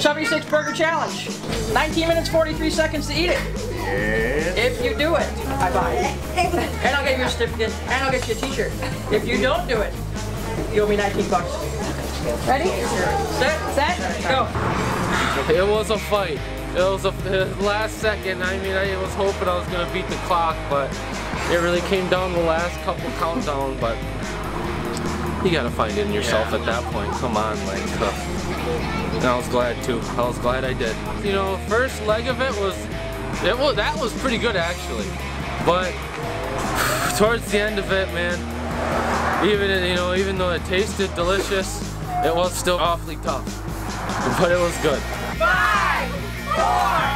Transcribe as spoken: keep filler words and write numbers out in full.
seventy-six burger challenge. nineteen minutes, forty-three seconds to eat it. Yes. If you do it, I buy it. And I'll get you a certificate, and I'll get you a t-shirt. If you don't do it, you owe me nineteen bucks. Ready? Set, set, go. It was a fight. It was a it was last second. I mean, I was hoping I was going to beat the clock, but it really came down to the last couple countdown, but you got to find it in yourself yeah. at that point. Come on, like, uh, and I was glad, too. I was glad I did. You know, first leg of it was, it was that was pretty good, actually. But towards the end of it, man, even, you know, even though it tasted delicious, it was still awfully tough. But it was good. Five, four,